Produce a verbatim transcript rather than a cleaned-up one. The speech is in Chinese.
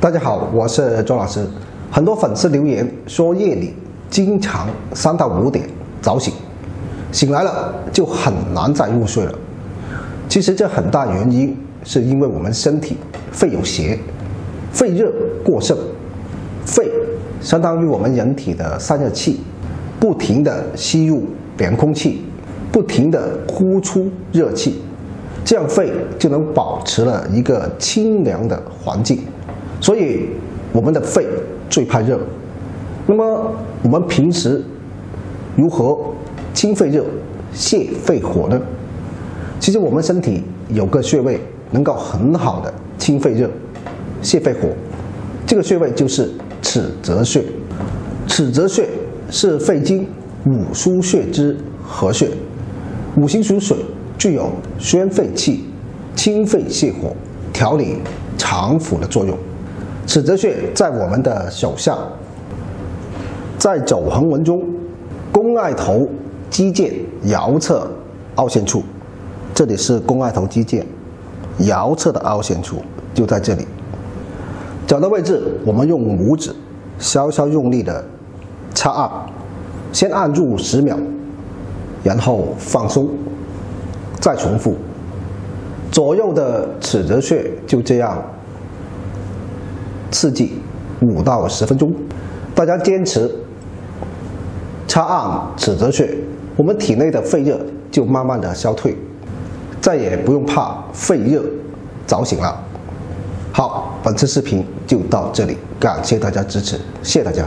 大家好，我是周老师。很多粉丝留言说夜里经常三到五点早醒，醒来了就很难再入睡了。其实这很大原因是因为我们身体肺有邪，肺热过盛，肺相当于我们人体的散热器，不停的吸入凉空气，不停的呼出热气，这样肺就能保持了一个清凉的环境。 所以，我们的肺最怕热。那么，我们平时如何清肺热、泻肺火呢？其实，我们身体有个穴位能够很好的清肺热、泻肺火，这个穴位就是尺泽穴。尺泽穴是肺经五腧穴之合穴，五行属水，具有宣肺气、清肺泻火、调理肠腑的作用。 尺泽穴在我们的手上，在肘横纹中，肱二头肌腱遥侧凹陷处，这里是肱二头肌腱遥侧的凹陷处，就在这里。脚的位置，我们用拇指稍稍用力的插按，先按住十秒，然后放松，再重复。左右的尺泽穴就这样 刺激五到十分钟，大家坚持插按尺泽穴，我们体内的肺热就慢慢的消退，再也不用怕肺热早醒了。好，本次视频就到这里，感谢大家支持，谢谢大家。